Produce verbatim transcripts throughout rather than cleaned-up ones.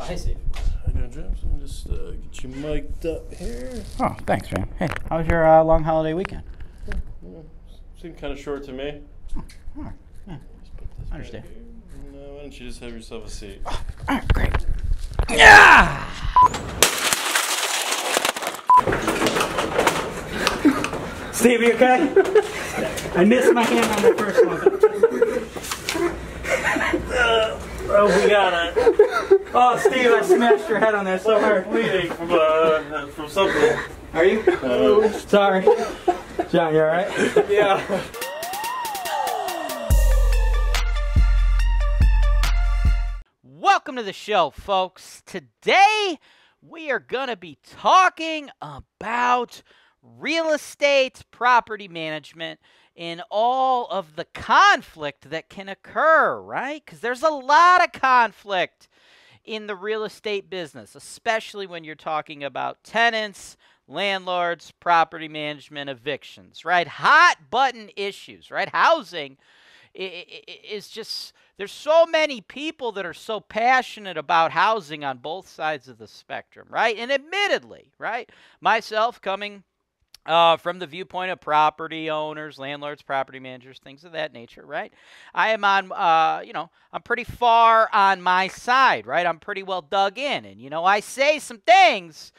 Oh, hey, Steve. Hi, John James. Let me just uh, get you mic'd up here. Oh, thanks, man. Hey, how was your uh, long holiday weekend? Yeah, yeah. Seemed kind of short to me. Oh, right. Yeah. I understand. No, why don't you just have yourself a seat? Oh, all right, great. Yeah! Steve, you okay? I missed my hand on the first one. uh, oh, we got it. Oh, Steve, I smashed your head on that so hard. I'm bleeding from, uh, from something. Are you? Uh, Sorry. John, you alright? Yeah. Welcome to the show, folks. Today, we are going to be talking about real estate, property management, and all of the conflict that can occur, right? Because there's a lot of conflict in the real estate business, especially when you're talking about tenants, landlords, property management, evictions, right? Hot button issues, right? Housing is just, there's so many people that are so passionate about housing on both sides of the spectrum, right? And admittedly, right, myself coming uh, from the viewpoint of property owners, landlords, property managers, things of that nature, right? I am on, uh, you know, I'm pretty far on my side, right? I'm pretty well dug in. And, you know, I say some things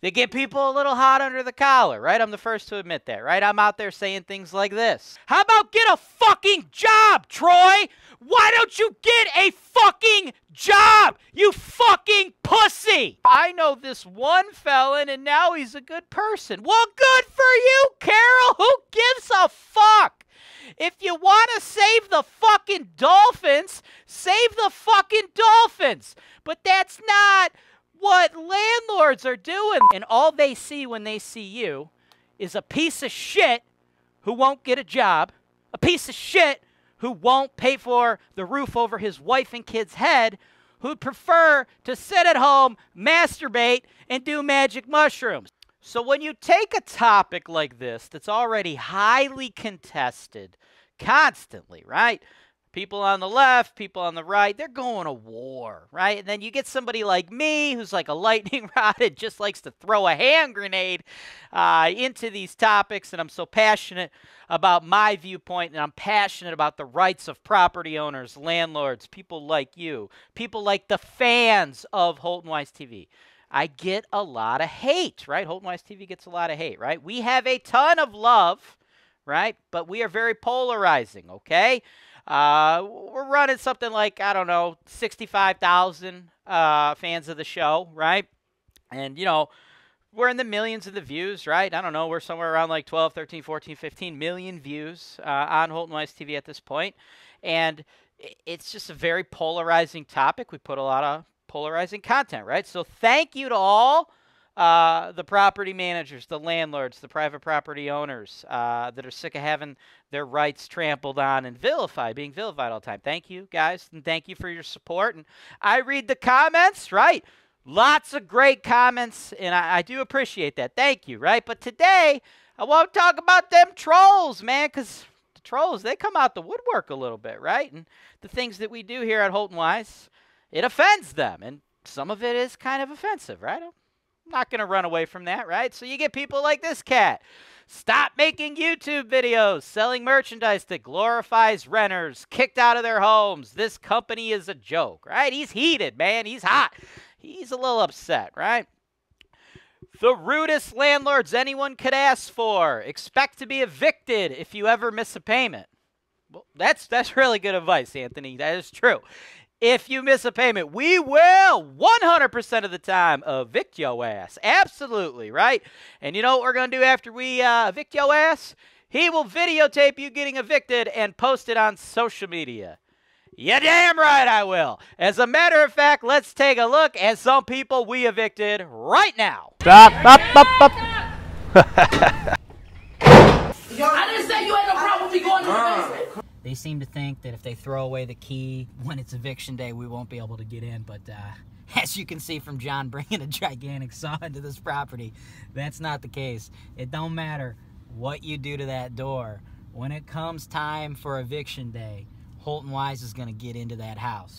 they get people a little hot under the collar, right? I'm the first to admit that, right? I'm out there saying things like this. How about get a fucking job, Troy? Why don't you get a fucking job, you fucking pussy? I know this one felon and now he's a good person. Well, good for you, Carol. Who gives a fuck? If you want to save the fucking dolphins, save the fucking dolphins. But that's not what landlords are doing, and all they see when they see you is a piece of shit who won't get a job, a piece of shit who won't pay for the roof over his wife and kid's head, who'd prefer to sit at home, masturbate, and do magic mushrooms. So when you take a topic like this that's already highly contested constantly, right? People on the left, people on the right, they're going to war, right? And then you get somebody like me who's like a lightning rod and just likes to throw a hand grenade uh, into these topics, and I'm so passionate about my viewpoint, and I'm passionate about the rights of property owners, landlords, people like you, people like the fans of Holton Wise T V. I get a lot of hate, right? Holton Wise T V gets a lot of hate, right? We have a ton of love, right? But we are very polarizing, okay? Uh, we're running something like, I don't know, sixty-five thousand uh, fans of the show, right? And, you know, we're in the millions of the views, right? I don't know. We're somewhere around like twelve, thirteen, fourteen, fifteen million views uh, on Holton Wise T V at this point. And it's just a very polarizing topic. We put a lot of polarizing content, right? So thank you to all Uh, the property managers, the landlords, the private property owners uh, that are sick of having their rights trampled on and vilified, being vilified all the time. Thank you, guys, and thank you for your support. And I read the comments, right? Lots of great comments, and I, I do appreciate that. Thank you, right? But today, I won't talk about them trolls, man, because the trolls, they come out the woodwork a little bit, right? And the things that we do here at Holton Wise, it offends them, and some of it is kind of offensive, right? Not going to run away from that, right? So you get people like this cat. Stop making YouTube videos, selling merchandise that glorifies renters, kicked out of their homes. This company is a joke, right? He's heated, man. He's hot. He's a little upset, right? The rudest landlords anyone could ask for. Expect to be evicted if you ever miss a payment. Well, that's, that's really good advice, Anthony. That is true. If you miss a payment, we will one hundred percent of the time evict your ass. Absolutely, right? And you know what we're going to do after we uh, evict your ass? He will videotape you getting evicted and post it on social media. You're damn right I will. As a matter of fact, let's take a look at some people we evicted right now. Stop, up, up, up. I didn't say you had no problem with me going to the basement. They seem to think that if they throw away the key when it's eviction day, we won't be able to get in. But uh, as you can see from John bringing a gigantic saw into this property, that's not the case. It don't matter what you do to that door. When it comes time for eviction day, Holton Wise is going to get into that house.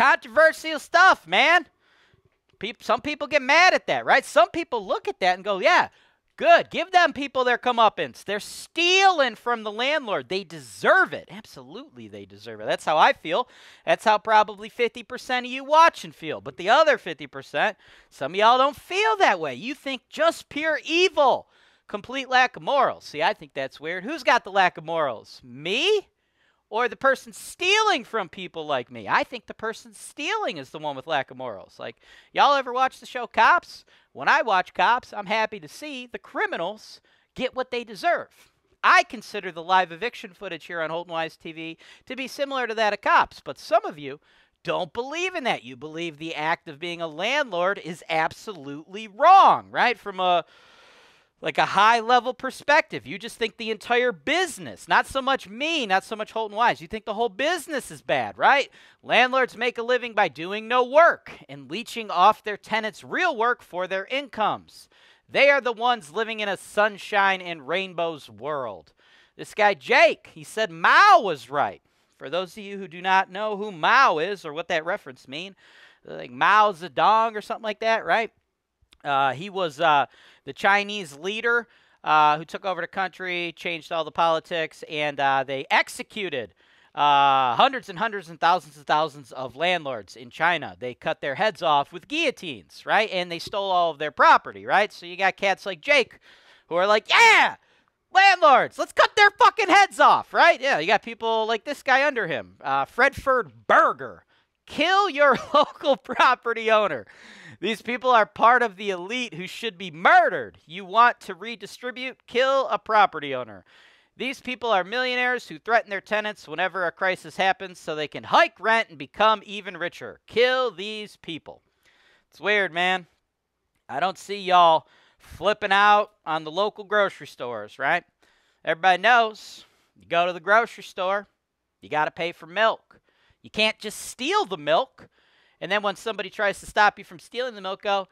controversial stuff, man. People, some people get mad at that, right? Some people look at that and go, yeah, good. Give them people their comeuppance. They're stealing from the landlord. They deserve it. Absolutely, they deserve it. That's how I feel. That's how probably fifty percent of you watching feel. But the other fifty percent, some of y'all don't feel that way. You think just pure evil, complete lack of morals. See, I think that's weird. Who's got the lack of morals? Me? Or the person stealing from people like me? I think the person stealing is the one with lack of morals. Like, y'all ever watch the show Cops? When I watch Cops, I'm happy to see the criminals get what they deserve. I consider the live eviction footage here on Holton Wise T V to be similar to that of Cops. But some of you don't believe in that. You believe the act of being a landlord is absolutely wrong, right? From a... like a high-level perspective. You just think the entire business, not so much me, not so much Holton Wise, you think the whole business is bad, right? Landlords make a living by doing no work and leeching off their tenants' real work for their incomes. They are the ones living in a sunshine and rainbows world. This guy Jake, he said Mao was right. For those of you who do not know who Mao is or what that reference means, like Mao Zedong or something like that, right? Uh, he was uh, the Chinese leader uh, who took over the country, changed all the politics, and uh, they executed uh, hundreds and hundreds and thousands and thousands of landlords in China. They cut their heads off with guillotines, right? And they stole all of their property, right? So you got cats like Jake who are like, yeah, landlords, let's cut their fucking heads off, right? Yeah, you got people like this guy under him, uh, Fredford Berger. Kill your local property owner. These people are part of the elite who should be murdered. You want to redistribute? Kill a property owner. These people are millionaires who threaten their tenants whenever a crisis happens so they can hike rent and become even richer. Kill these people. It's weird, man. I don't see y'all flipping out on the local grocery stores, right? Everybody knows you go to the grocery store, you got to pay for milk. You can't just steal the milk, and then when somebody tries to stop you from stealing the milk, go,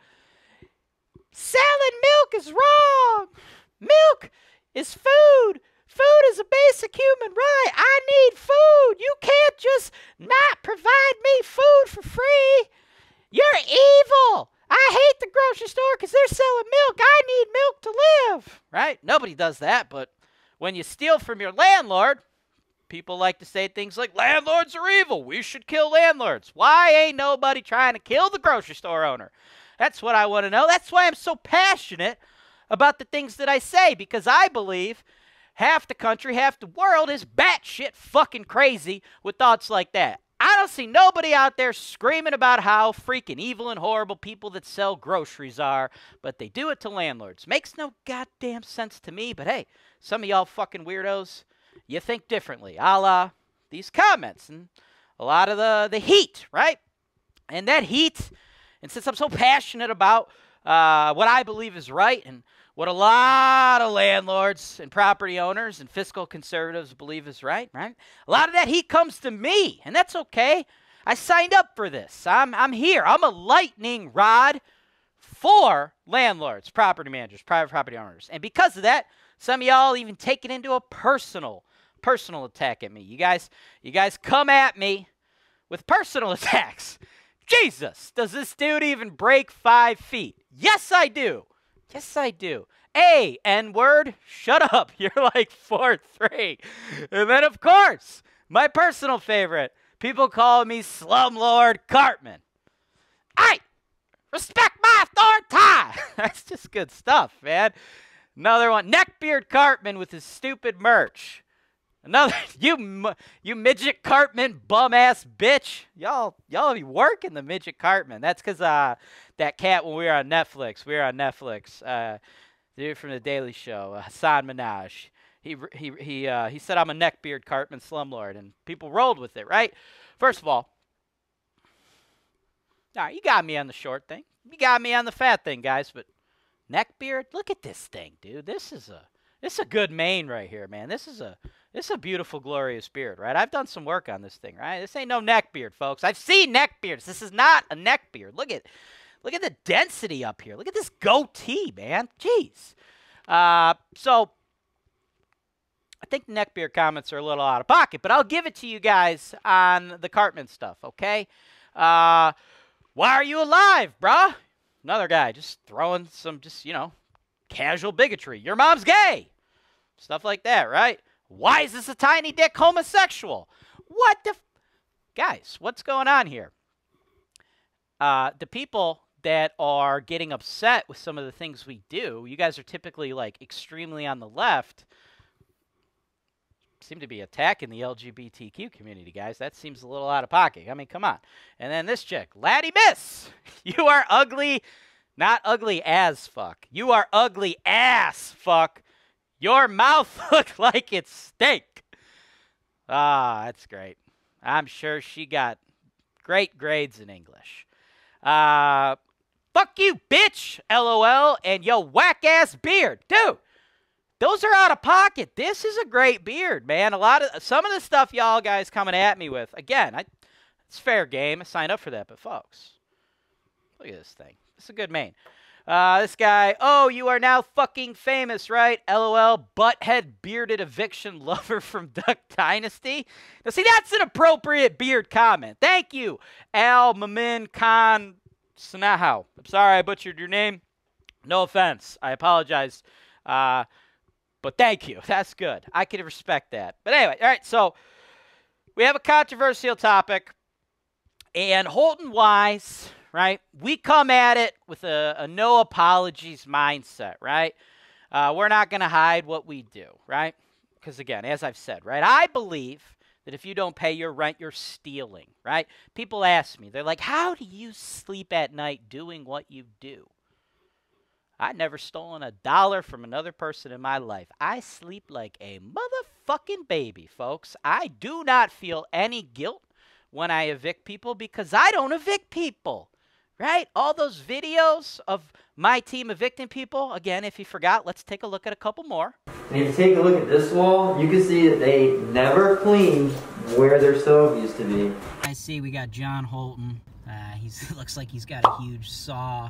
selling milk is wrong. Milk is food. Food is a basic human right. I need food. You can't just not provide me food for free. You're evil. I hate the grocery store because they're selling milk. I need milk to live. Right? Nobody does that, but when you steal from your landlord, people like to say things like, landlords are evil. We should kill landlords. Why ain't nobody trying to kill the grocery store owner? That's what I want to know. That's why I'm so passionate about the things that I say, because I believe half the country, half the world is batshit fucking crazy with thoughts like that. I don't see nobody out there screaming about how freaking evil and horrible people that sell groceries are, but they do it to landlords. Makes no goddamn sense to me, but hey, some of y'all fucking weirdos, you think differently, a la these comments and a lot of the, the heat, right? And that heat, and since I'm so passionate about uh, what I believe is right and what a lot of landlords and property owners and fiscal conservatives believe is right, right? A lot of that heat comes to me, and that's okay. I signed up for this. I'm, I'm here. I'm a lightning rod for landlords, property managers, private property owners. And because of that, some of y'all even take it into a personal, personal attack at me. You guys, you guys come at me with personal attacks. Jesus, does this dude even break five feet? Yes, I do. Yes, I do. A, N-word, shut up. You're like four three. And then, of course, my personal favorite. People call me Slumlord Cartman. I respect my authority. That's just good stuff, man. Another one, Neckbeard Cartman with his stupid merch. Another, you you midget Cartman bum-ass bitch. Y'all y'all be working the midget Cartman. That's because uh, that cat when we were on Netflix, we were on Netflix, uh, the dude from The Daily Show, uh, Hasan Minhaj. He, he, he, uh, he said, I'm a Neckbeard Cartman slumlord, and people rolled with it, right? First of all, all right, you got me on the short thing. You got me on the fat thing, guys, but Neckbeard, look at this thing, dude. This is a this is a good mane right here, man. This is a this is a beautiful, glorious beard, right? I've done some work on this thing, right? This ain't no neckbeard, folks. I've seen neckbeards. This is not a neckbeard. Look at look at the density up here. Look at this goatee, man. Jeez. Uh, so I think the neckbeard comments are a little out of pocket, but I'll give it to you guys on the Cartman stuff, okay? Uh, why are you alive, bruh? Another guy just throwing some, just, you know, casual bigotry. Your mom's gay. Stuff like that, right? Why is this a tiny dick homosexual? What the... F Guys, what's going on here? Uh, the people that are getting upset with some of the things we do, you guys are typically, like, extremely on the left, seem to be attacking the L G B T Q community, guys. That seems a little out of pocket. I mean, come on. And then this chick, Laddie Miss, you are ugly, not ugly as fuck. You are ugly ass fuck. Your mouth looked like it stank. Ah, that's great. I'm sure she got great grades in English. Uh, fuck you, bitch, LOL, and yo whack-ass beard. Dude, those are out of pocket. This is a great beard, man. A lot of Some of the stuff y'all guys coming at me with, again, I, it's fair game. I signed up for that, but folks, look at this thing. It's a good mane. Uh, this guy, oh, you are now fucking famous, right? LOL, butthead bearded eviction lover from Duck Dynasty. Now, see, that's an appropriate beard comment. Thank you, Al Mamin Khan Sanahow. I'm sorry I butchered your name. No offense. I apologize. Uh, but thank you. That's good. I can respect that. But anyway, all right, so we have a controversial topic. And Holton Wise... Right? We come at it with a, a no apologies mindset, right? Uh, we're not going to hide what we do, right? Because again, as I've said, right, I believe that if you don't pay your rent, you're stealing, right? People ask me, they're like, how do you sleep at night doing what you do? I've never stolen a dollar from another person in my life. I sleep like a motherfucking baby, folks. I do not feel any guilt when I evict people because I don't evict people. Right? All those videos of my team evicting people. Again, if you forgot, let's take a look at a couple more. And if you take a look at this wall, you can see that they never cleaned where their stove used to be. I see we got John Holton. Uh, he's looks like he's got a huge saw.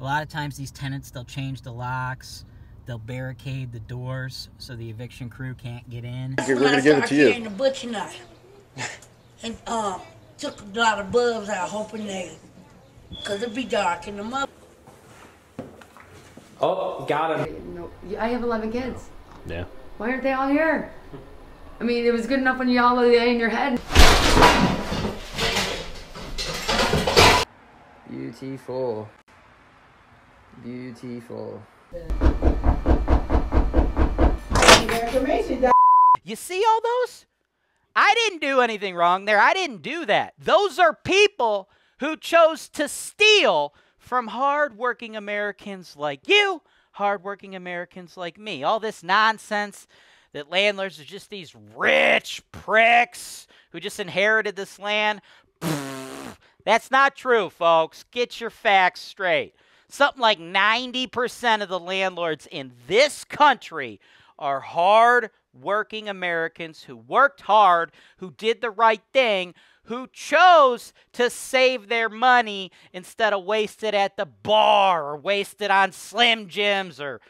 A lot of times these tenants, they'll change the locks. They'll barricade the doors so the eviction crew can't get in. We're going to give it to you. The butcher knife and uh, took a lot of bugs out hoping they... Cause it'd be dark in the mother. Oh, got him. No, I have eleven kids. Yeah. Why aren't they all here? I mean, it was good enough when y'all were in your head. Beautiful. Beautiful. You see all those? I didn't do anything wrong there. I didn't do that. Those are people who chose to steal from hardworking Americans like you, hardworking Americans like me. All this nonsense that landlords are just these rich pricks who just inherited this land. Pfft, that's not true, folks. Get your facts straight. Something like ninety percent of the landlords in this country are hard-working Americans who worked hard, who did the right thing, who chose to save their money instead of waste it at the bar or waste it on Slim Jims or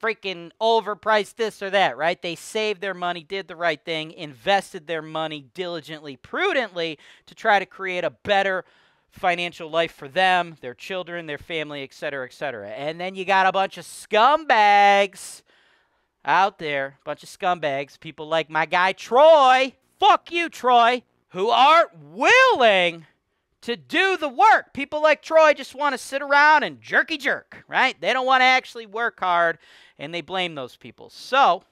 freaking overpriced this or that, right? They saved their money, did the right thing, invested their money diligently, prudently to try to create a better financial life for them, their children, their family, et cetera, et cetera. And then you got a bunch of scumbags out there, a bunch of scumbags, people like my guy Troy. Fuck you, Troy. Who aren't willing to do the work. People like Troy just want to sit around and jerky jerk, right? They don't want to actually work hard, and they blame those people. So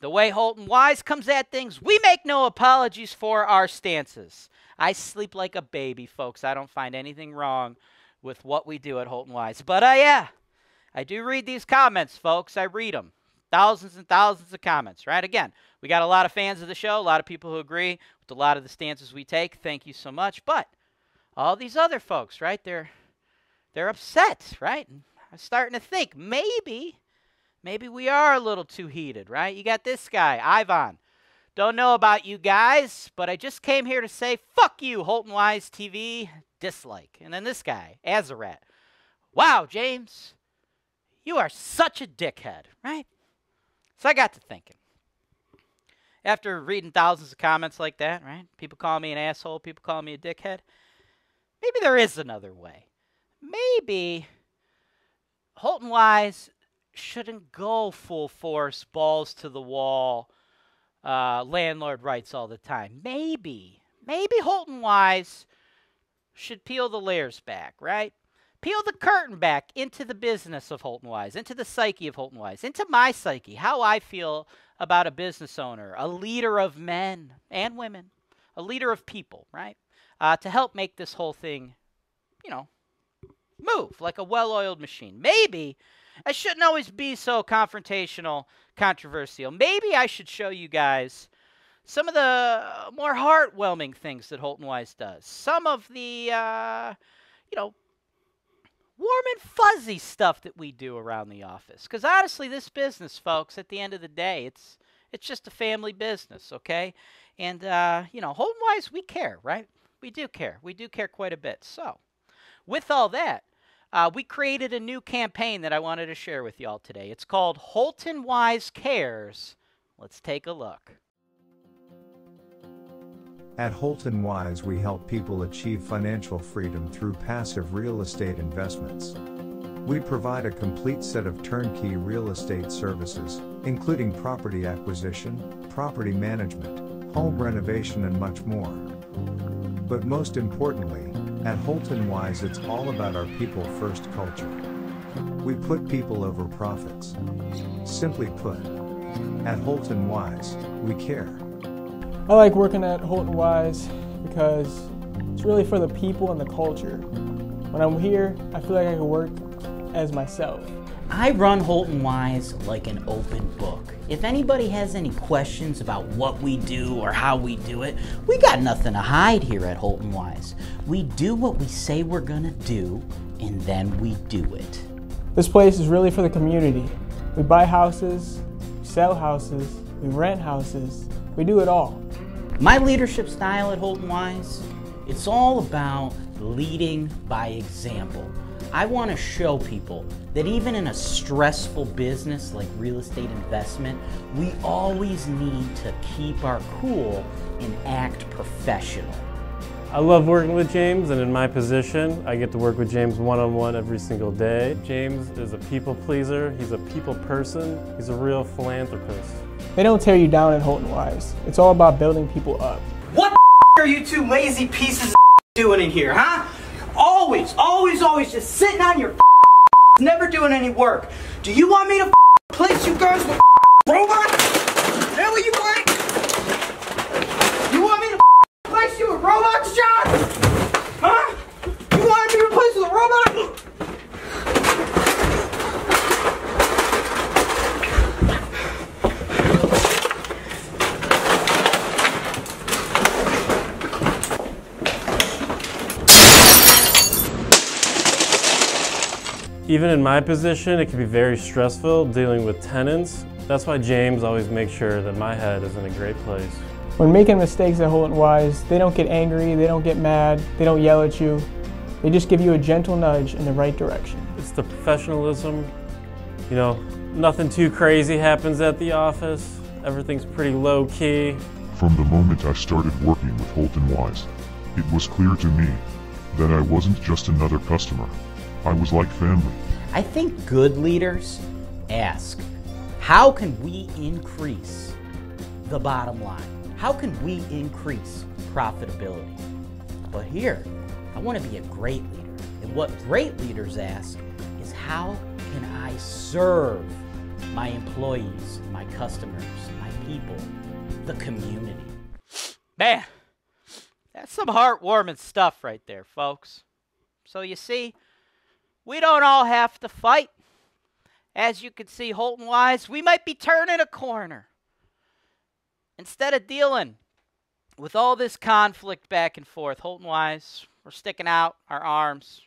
the way Holton Wise comes at things, we make no apologies for our stances. I sleep like a baby, folks. I don't find anything wrong with what we do at Holton Wise. But, uh, yeah, I do read these comments, folks. I read them. Thousands and thousands of comments, right? Again, we got a lot of fans of the show, a lot of people who agree with a lot of the stances we take. Thank you so much. But all these other folks, right, they're, they're upset, right? And I'm starting to think maybe, maybe we are a little too heated, right? You got this guy, Ivan. Don't know about you guys, but I just came here to say, fuck you, Holton Wise T V, dislike. And then this guy, Azarat. Wow, James, you are such a dickhead, right? So I got to thinking. After reading thousands of comments like that, right? People call me an asshole. People call me a dickhead. Maybe there is another way. Maybe Holton Wise shouldn't go full force, balls to the wall, uh, landlord rights all the time. Maybe, maybe Holton Wise should peel the layers back, right? Peel the curtain back into the business of Holton Wise, into the psyche of Holton Wise, into my psyche, how I feel about a business owner, a leader of men and women, a leader of people, right? Uh, to help make this whole thing, you know, move like a well-oiled machine. Maybe I shouldn't always be so confrontational, controversial. Maybe I should show you guys some of the more heartwarming things that Holton Wise does. Some of the, uh, you know, warm and fuzzy stuff that we do around the office. Because honestly, this business, folks, at the end of the day, it's it's just a family business, okay? And, uh, you know, Holton Wise, we care, right? We do care. We do care quite a bit. So, with all that, Uh, we created a new campaign that I wanted to share with y'all today. It's called Holton Wise Cares. Let's take a look. At Holton Wise, we help people achieve financial freedom through passive real estate investments. We provide a complete set of turnkey real estate services, including property acquisition, property management, home renovation, and much more. But most importantly, at Holton Wise, it's all about our people-first culture. We put people over profits. Simply put, at Holton Wise, we care. I like working at Holton Wise because it's really for the people and the culture. When I'm here, I feel like I can work as myself. I run Holton Wise like an open book. If anybody has any questions about what we do or how we do it, we got nothing to hide here at Holton Wise. We do what we say we're gonna do, and then we do it. This place is really for the community. We buy houses, we sell houses, we rent houses, we do it all. My leadership style at Holton Wise, it's all about leading by example. I want to show people that even in a stressful business like real estate investment, we always need to keep our cool and act professional. I love working with James, and in my position, I get to work with James one-on-one every single day. James is a people pleaser, he's a people person, he's a real philanthropist. They don't tear you down at Holton Wise. It's all about building people up. What the f are you two lazy pieces of doing in here, huh? Always, always, always just sitting on your never doing any work. Do you want me to replace you girls with robots? Is that what you want? You want me to replace you with robots, John? Huh? You want to be replaced with a robot? Even in my position, it can be very stressful dealing with tenants. That's why James always makes sure that my head is in a great place. When making mistakes at Holton Wise, they don't get angry, they don't get mad, they don't yell at you. They just give you a gentle nudge in the right direction. It's the professionalism. You know, nothing too crazy happens at the office. Everything's pretty low key. From the moment I started working with Holton Wise, it was clear to me that I wasn't just another customer. I was like family. I think good leaders ask, how can we increase the bottom line? How can we increase profitability? But here, I want to be a great leader. And what great leaders ask is, how can I serve my employees, my customers, my people, the community? Man, that's some heartwarming stuff right there, folks. So you see, we don't all have to fight. As you can see, Holton Wise, we might be turning a corner. Instead of dealing with all this conflict back and forth, Holton Wise, we're sticking out our arms.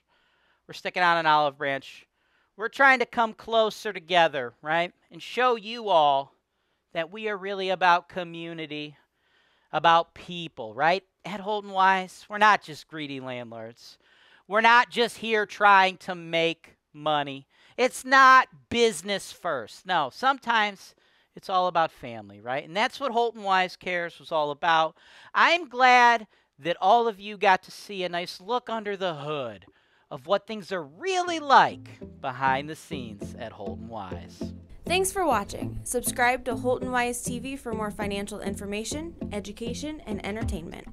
We're sticking out an olive branch. We're trying to come closer together, right? And show you all that we are really about community, about people, right? At Holton Wise, we're not just greedy landlords. We're not just here trying to make money. It's not business first. No, sometimes it's all about family, right? And that's what Holton Wise Cares was all about. I'm glad that all of you got to see a nice look under the hood of what things are really like behind the scenes at Holton Wise. Thanks for watching. Subscribe to Holton Wise T V for more financial information, education, and entertainment.